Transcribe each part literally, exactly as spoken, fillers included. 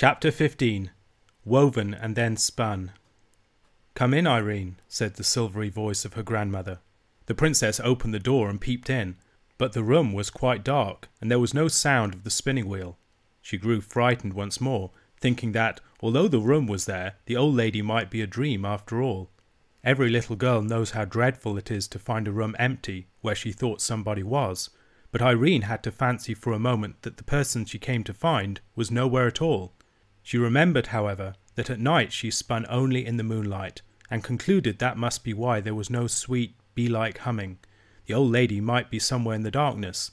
Chapter fifteen. Woven and then spun. "Come in, Irene," said the silvery voice of her grandmother. The princess opened the door and peeped in, but the room was quite dark, and there was no sound of the spinning wheel. She grew frightened once more, thinking that, although the room was there, the old lady might be a dream after all. Every little girl knows how dreadful it is to find a room empty where she thought somebody was, but Irene had to fancy for a moment that the person she came to find was nowhere at all. She remembered, however, that at night she spun only in the moonlight, and concluded that must be why there was no sweet, bee-like humming. The old lady might be somewhere in the darkness.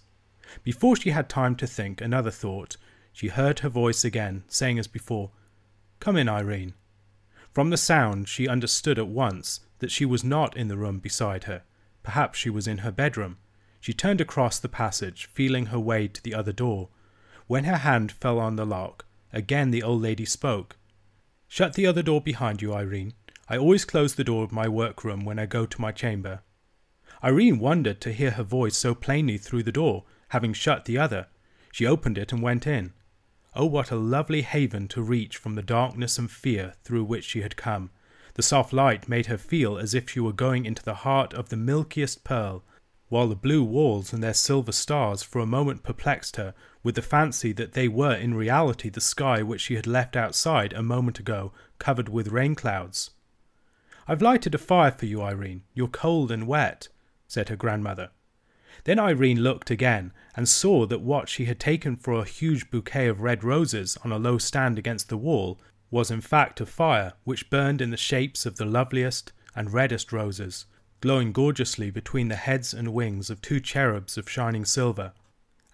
Before she had time to think another thought, she heard her voice again, saying as before, "Come in, Irene." From the sound she understood at once that she was not in the room beside her. Perhaps she was in her bedroom. She turned across the passage, feeling her way to the other door. When her hand fell on the lock, again the old lady spoke. "Shut the other door behind you, Irene. I always close the door of my workroom when I go to my chamber." Irene wondered to hear her voice so plainly through the door, having shut the other. She opened it and went in. Oh, what a lovely haven to reach from the darkness and fear through which she had come. The soft light made her feel as if she were going into the heart of the milkiest pearl, while the blue walls and their silver stars for a moment perplexed her with the fancy that they were in reality the sky which she had left outside a moment ago, covered with rain clouds. "I've lighted a fire for you, Irene. You're cold and wet," said her grandmother. Then Irene looked again and saw that what she had taken for a huge bouquet of red roses on a low stand against the wall was in fact a fire which burned in the shapes of the loveliest and reddest roses, glowing gorgeously between the heads and wings of two cherubs of shining silver.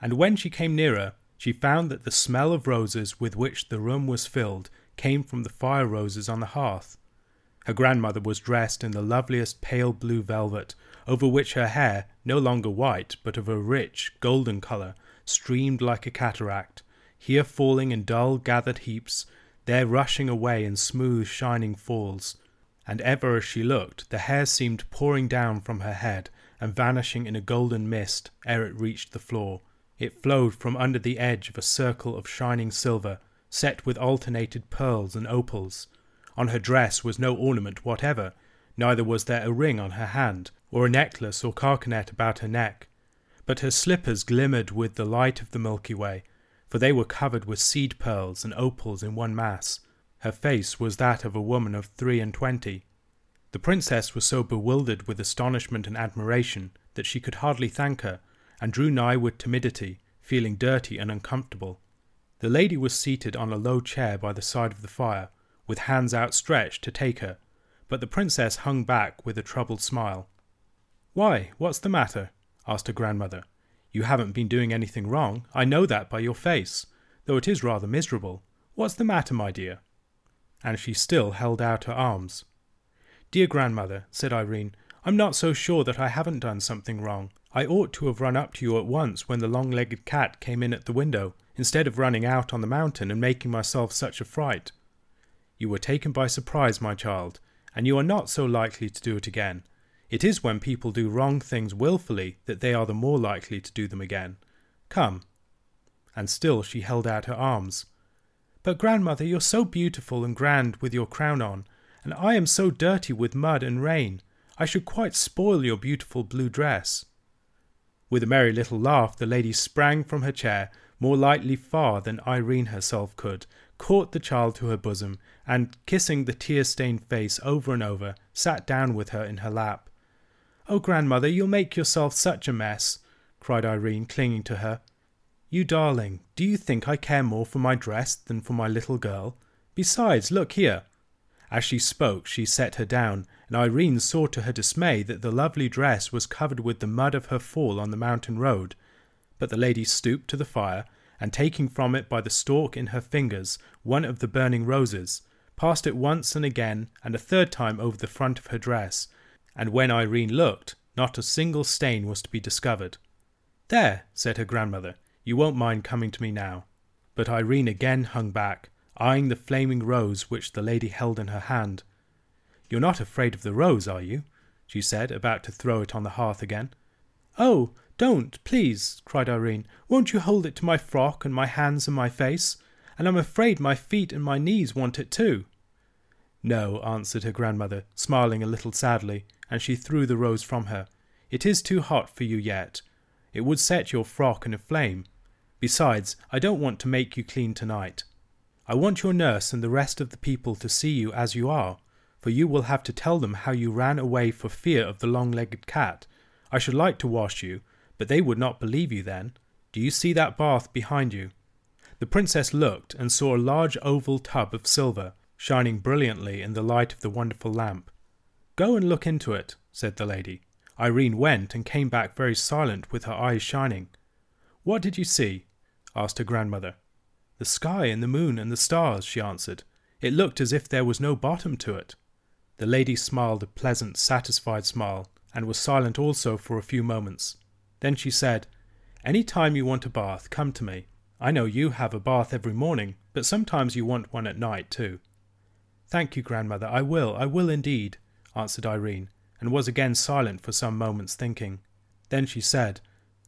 And when she came nearer, she found that the smell of roses with which the room was filled came from the fire roses on the hearth. Her grandmother was dressed in the loveliest pale blue velvet, over which her hair, no longer white but of a rich golden colour, streamed like a cataract, here falling in dull gathered heaps, there rushing away in smooth shining falls. And ever as she looked, the hair seemed pouring down from her head and vanishing in a golden mist ere it reached the floor. It flowed from under the edge of a circle of shining silver, set with alternated pearls and opals. On her dress was no ornament whatever, neither was there a ring on her hand, or a necklace or carcanet about her neck. But her slippers glimmered with the light of the Milky Way, for they were covered with seed pearls and opals in one mass. Her face was that of a woman of three and twenty. The princess was so bewildered with astonishment and admiration that she could hardly thank her, and drew nigh with timidity, feeling dirty and uncomfortable. The lady was seated on a low chair by the side of the fire, with hands outstretched to take her, but the princess hung back with a troubled smile. "Why, what's the matter?" asked her grandmother. "You haven't been doing anything wrong, I know that by your face, though it is rather miserable. What's the matter, my dear?" And she still held out her arms. "Dear grandmother," said Irene, "I'm not so sure that I haven't done something wrong. I ought to have run up to you at once when the long-legged cat came in at the window, instead of running out on the mountain and making myself such a fright." "You were taken by surprise, my child, and you are not so likely to do it again. It is when people do wrong things willfully that they are the more likely to do them again. Come." And still she held out her arms. "But, grandmother, you're so beautiful and grand with your crown on, and I am so dirty with mud and rain. I should quite spoil your beautiful blue dress." With a merry little laugh, the lady sprang from her chair, more lightly far than Irene herself could, caught the child to her bosom, and, kissing the tear-stained face over and over, sat down with her in her lap. "Oh, grandmother, you'll make yourself such a mess," cried Irene, clinging to her. "You darling, do you think I care more for my dress than for my little girl? Besides, look here." As she spoke, she set her down, and Irene saw to her dismay that the lovely dress was covered with the mud of her fall on the mountain road. But the lady stooped to the fire, and taking from it by the stalk in her fingers one of the burning roses, passed it once and again, and a third time over the front of her dress, and when Irene looked, not a single stain was to be discovered. "There," said her grandmother. "You won't mind coming to me now." But Irene again hung back, eyeing the flaming rose which the lady held in her hand. "You're not afraid of the rose, are you?" she said, about to throw it on the hearth again. "Oh, don't, please," cried Irene. "Won't you hold it to my frock and my hands and my face? and I'm afraid my feet and my knees want it too." "No," answered her grandmother, smiling a little sadly, and she threw the rose from her. "It is too hot for you yet. It would set your frock in a flame. Besides, I don't want to make you clean tonight. I want your nurse and the rest of the people to see you as you are, for you will have to tell them how you ran away for fear of the long-legged cat. I should like to wash you, but they would not believe you then. Do you see that bath behind you?" The princess looked and saw a large oval tub of silver, shining brilliantly in the light of the wonderful lamp. "Go and look into it," said the lady. Irene went and came back very silent with her eyes shining. "What did you see?" asked her grandmother. "The sky and the moon and the stars," she answered. "It looked as if there was no bottom to it." The lady smiled a pleasant, satisfied smile, and was silent also for a few moments. Then she said, "Any time you want a bath, come to me. I know you have a bath every morning, but sometimes you want one at night too." "Thank you, grandmother, I will, I will indeed," answered Irene, and was again silent for some moments thinking. Then she said,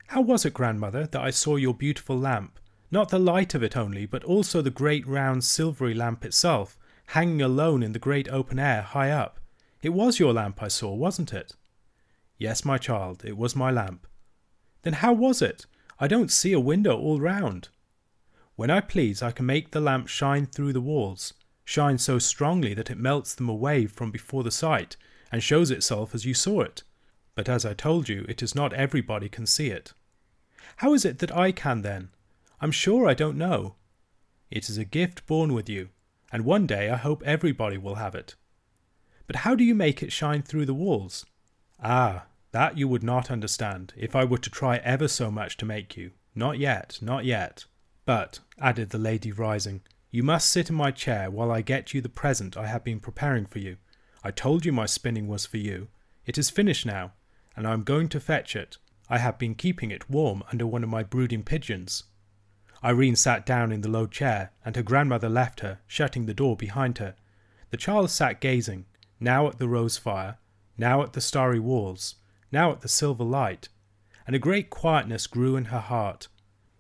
"How was it, grandmother, that I saw your beautiful lamp? Not the light of it only, but also the great round silvery lamp itself, hanging alone in the great open air high up. It was your lamp I saw, wasn't it?" "Yes, my child, it was my lamp." "Then how was it? I don't see a window all round." "When I please, I can make the lamp shine through the walls, shine so strongly that it melts them away from before the sight, and shows itself as you saw it. But as I told you, it is not everybody can see it." "How is it that I can, then? I'm sure I don't know." "It is a gift born with you, and one day I hope everybody will have it." "But how do you make it shine through the walls?" "Ah, that you would not understand, if I were to try ever so much to make you. Not yet, not yet. But," added the lady, rising, "you must sit in my chair while I get you the present I have been preparing for you. I told you my spinning was for you. It is finished now, and I am going to fetch it. I have been keeping it warm under one of my brooding pigeons." Irene sat down in the low chair, and her grandmother left her, shutting the door behind her. The child sat gazing, now at the rose fire, now at the starry walls, now at the silver light, and a great quietness grew in her heart.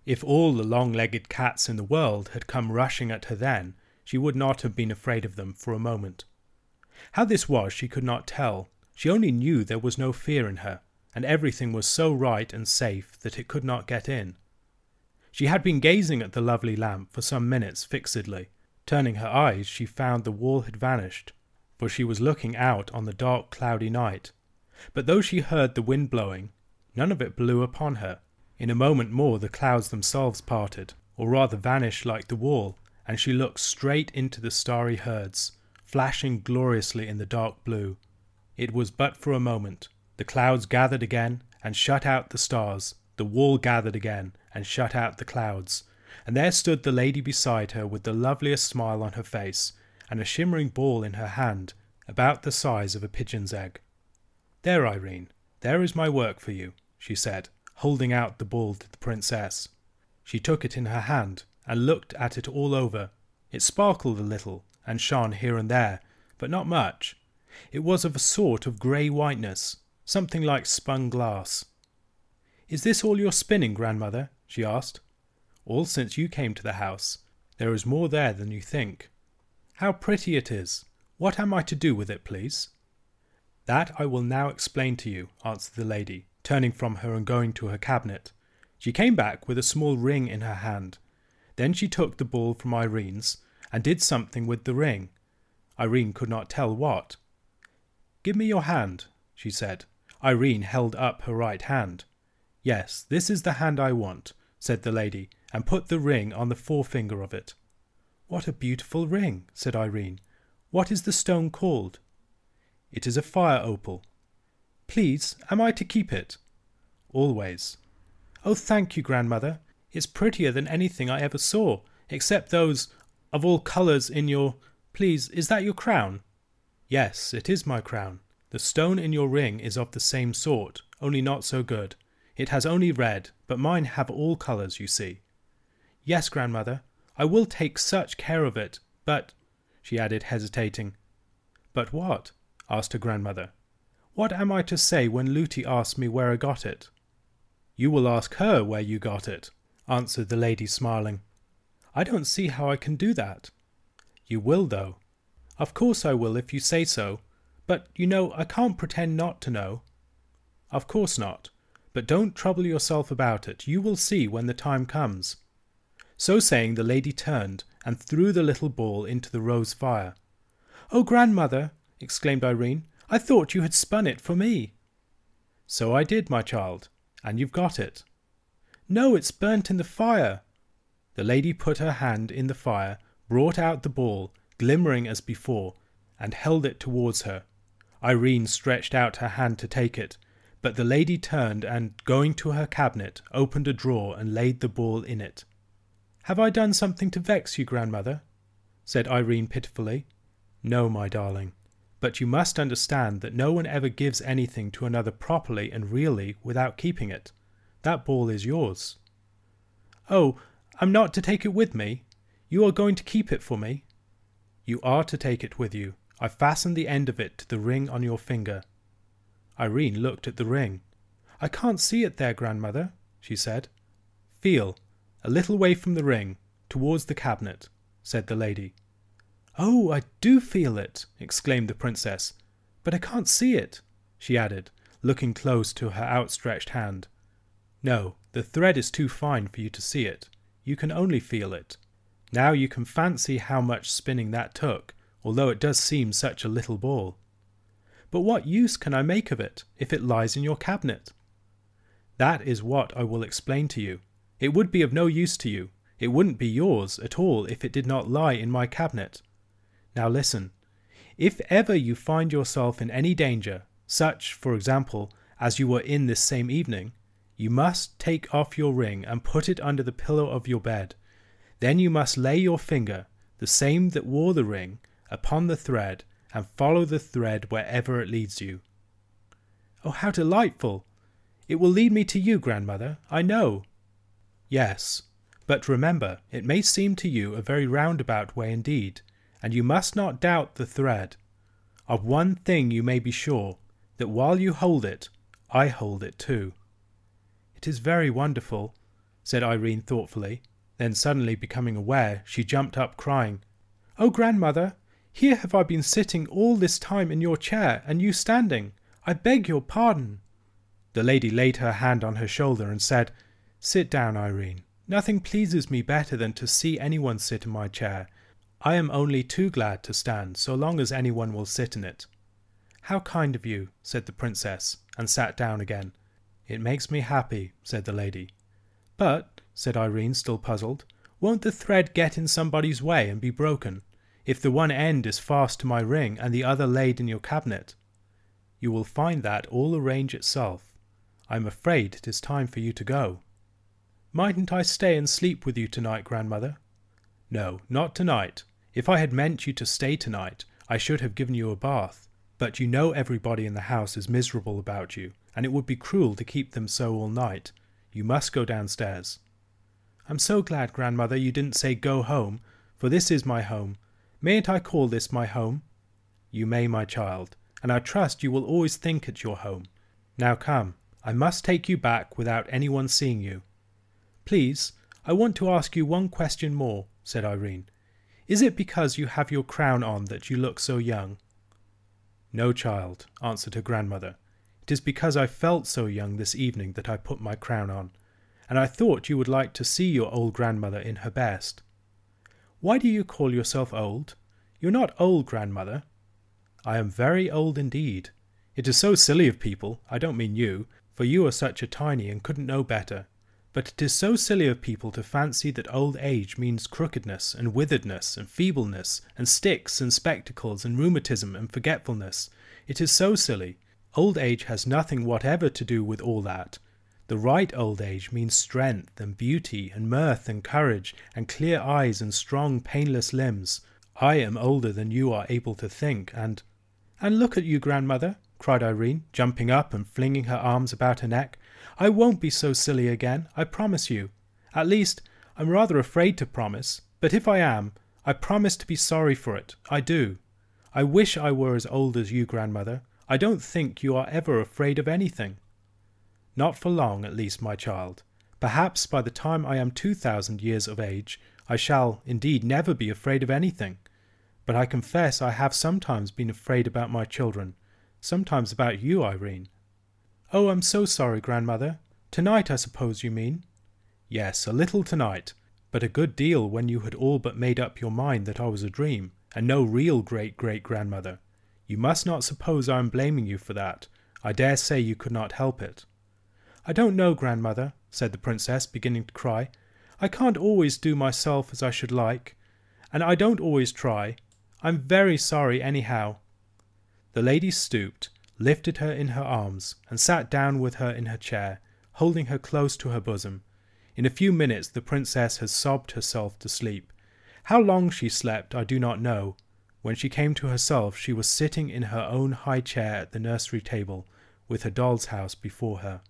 If all the long-legged cats in the world had come rushing at her then, she would not have been afraid of them for a moment. How this was she could not tell. She only knew there was no fear in her, and everything was so right and safe that it could not get in. She had been gazing at the lovely lamp for some minutes fixedly. Turning her eyes, she found the wall had vanished, for she was looking out on the dark, cloudy night. But though she heard the wind blowing, none of it blew upon her. In a moment more the clouds themselves parted, or rather vanished like the wall, and she looked straight into the starry herds, flashing gloriously in the dark blue. It was but for a moment. The clouds gathered again and shut out the stars, the wall gathered again and shut out the clouds, and there stood the lady beside her with the loveliest smile on her face, and a shimmering ball in her hand, about the size of a pigeon's egg. "There, Irene, there is my work for you," she said, holding out the ball to the princess. She took it in her hand and looked at it all over. It sparkled a little and shone here and there, but not much. It was of a sort of grey whiteness, something like spun glass. "Is this all your spinning, grandmother?" she asked. "All since you came to the house. There is more there than you think." "How pretty it is! What am I to do with it, please?" "That I will now explain to you," answered the lady, turning from her and going to her cabinet. She came back with a small ring in her hand. Then she took the ball from Irene's and did something with the ring. Irene could not tell what. "Give me your hand," she said. Irene held up her right hand. "Yes, this is the hand I want," said the lady, and put the ring on the forefinger of it. "What a beautiful ring," said Irene. "What is the stone called?" "It is a fire opal." "Please, am I to keep it?" "Always." "Oh, thank you, grandmother. It's prettier than anything I ever saw, except those of all colours in your... Please, is that your crown?" "Yes, it is my crown. The stone in your ring is of the same sort, only not so good. It has only red, but mine have all colours, you see." "Yes, grandmother, I will take such care of it, but," she added, hesitating. "But what?" asked her grandmother. "What am I to say when Lutie asks me where I got it?" "You will ask her where you got it," answered the lady, smiling. I don't see how I can do that. You will, though. Of course I will if you say so. But, you know, I can't pretend not to know. Of course not. But don't trouble yourself about it. You will see when the time comes. So saying, the lady turned and threw the little ball into the rose fire. Oh, grandmother, exclaimed Irene, I thought you had spun it for me. So I did, my child, and you've got it. No, it's burnt in the fire. The lady put her hand in the fire, brought out the ball, glimmering as before, and held it towards her. Irene stretched out her hand to take it, but the lady turned and, going to her cabinet, opened a drawer and laid the ball in it. Have I done something to vex you, grandmother? Said Irene pitifully. No, my darling, but you must understand that no one ever gives anything to another properly and really without keeping it. That ball is yours. Oh, I'm not to take it with me. You are going to keep it for me. You are to take it with you. I fastened the end of it to the ring on your finger. Irene looked at the ring. I can't see it there, grandmother, she said. Feel, a little way from the ring, towards the cabinet, said the lady. Oh, I do feel it, exclaimed the princess. But I can't see it, she added, looking close to her outstretched hand. No, the thread is too fine for you to see it. You can only feel it. Now you can fancy how much spinning that took, although it does seem such a little ball. But what use can I make of it if it lies in your cabinet? That is what I will explain to you. It would be of no use to you. It wouldn't be yours at all if it did not lie in my cabinet. Now listen. If ever you find yourself in any danger, such, for example, as you were in this same evening, you must take off your ring and put it under the pillow of your bed. Then you must lay your finger, the same that wore the ring, upon the thread, and follow the thread wherever it leads you. Oh, how delightful! It will lead me to you, grandmother, I know. Yes, but remember, it may seem to you a very roundabout way indeed, and you must not doubt the thread. Of one thing you may be sure, that while you hold it, I hold it too. It is very wonderful, said Irene thoughtfully, then suddenly becoming aware, she jumped up crying, Oh, grandmother! Here have I been sitting all this time in your chair, and you standing. I beg your pardon. The lady laid her hand on her shoulder and said, Sit down, Irene. Nothing pleases me better than to see anyone sit in my chair. I am only too glad to stand, so long as anyone will sit in it. How kind of you, said the princess, and sat down again. It makes me happy, said the lady. But, said Irene, still puzzled, won't the thread get in somebody's way and be broken? If the one end is fast to my ring and the other laid in your cabinet, you will find that all arrange itself. I am afraid it is time for you to go. Mightn't I stay and sleep with you tonight, grandmother? No, not tonight. If I had meant you to stay tonight, I should have given you a bath. But you know everybody in the house is miserable about you, and it would be cruel to keep them so all night. You must go downstairs. I'm so glad, grandmother, you didn't say go home, for this is my home. Mayn't I call this my home? You may, my child, and I trust you will always think it your home. Now come, I must take you back without anyone seeing you. Please, I want to ask you one question more, said Irene. Is it because you have your crown on that you look so young? No, child, answered her grandmother. It is because I felt so young this evening that I put my crown on, and I thought you would like to see your old grandmother in her best. Why do you call yourself old? You're not old, grandmother. I am very old indeed. It is so silly of people, I don't mean you, for you are such a tiny and couldn't know better. But it is so silly of people to fancy that old age means crookedness and witheredness and feebleness and sticks and spectacles and rheumatism and forgetfulness. It is so silly. Old age has nothing whatever to do with all that. The right old age means strength and beauty and mirth and courage and clear eyes and strong, painless limbs. I am older than you are able to think, and... And look at you, grandmother, cried Irene, jumping up and flinging her arms about her neck. I won't be so silly again, I promise you. At least, I'm rather afraid to promise, but if I am, I promise to be sorry for it, I do. I wish I were as old as you, grandmother. I don't think you are ever afraid of anything. Not for long, at least, my child. Perhaps by the time I am two thousand years of age, I shall, indeed, never be afraid of anything. But I confess I have sometimes been afraid about my children, sometimes about you, Irene." "Oh, I'm so sorry, grandmother. Tonight, I suppose you mean?" "Yes, a little tonight, but a good deal when you had all but made up your mind that I was a dream, and no real great-great-grandmother. You must not suppose I am blaming you for that. I dare say you could not help it." "I don't know, grandmother," said the princess, beginning to cry. "I can't always do myself as I should like, and I don't always try. I'm very sorry anyhow." The lady stooped, lifted her in her arms, and sat down with her in her chair, holding her close to her bosom. In a few minutes the princess had sobbed herself to sleep. How long she slept I do not know. When she came to herself she was sitting in her own high chair at the nursery table, with her doll's house before her.